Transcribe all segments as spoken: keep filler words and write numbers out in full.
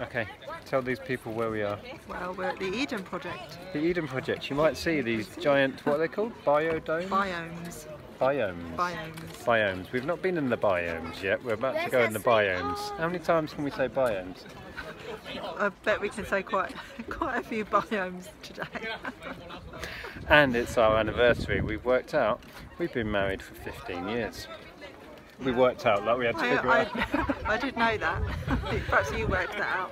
Okay, tell these people where we are. Well, we're at the Eden Project. The Eden Project. You might see these giant, what are they called? Biodomes? Biomes. Biomes. Biomes. Biomes. We've not been in the biomes yet. We're about There's to go in the biomes. Song. How many times can we say biomes? I bet we can say quite, quite a few biomes today. And it's our anniversary. We've worked out, we've been married for fifteen years. We worked out, like we had to I, figure I, out. I, I did know that. Perhaps you worked that out.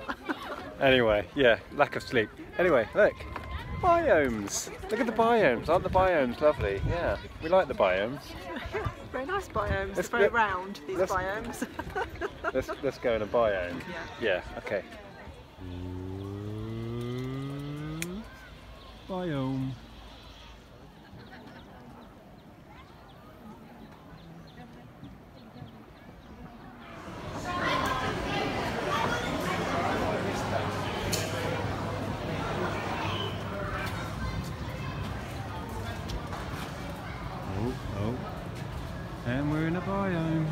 Anyway, yeah, lack of sleep. Anyway, look. Biomes. Look at the biomes. Aren't the biomes lovely? Yeah, we like the biomes. Yeah, very nice biomes. It's very let, round, these let's, biomes. let's, let's go in a biome. Yeah. Yeah, okay. Biome. Oh, oh, and we're in a biome.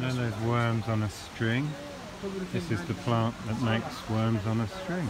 You know those worms on a string? This is the plant that makes worms on a string.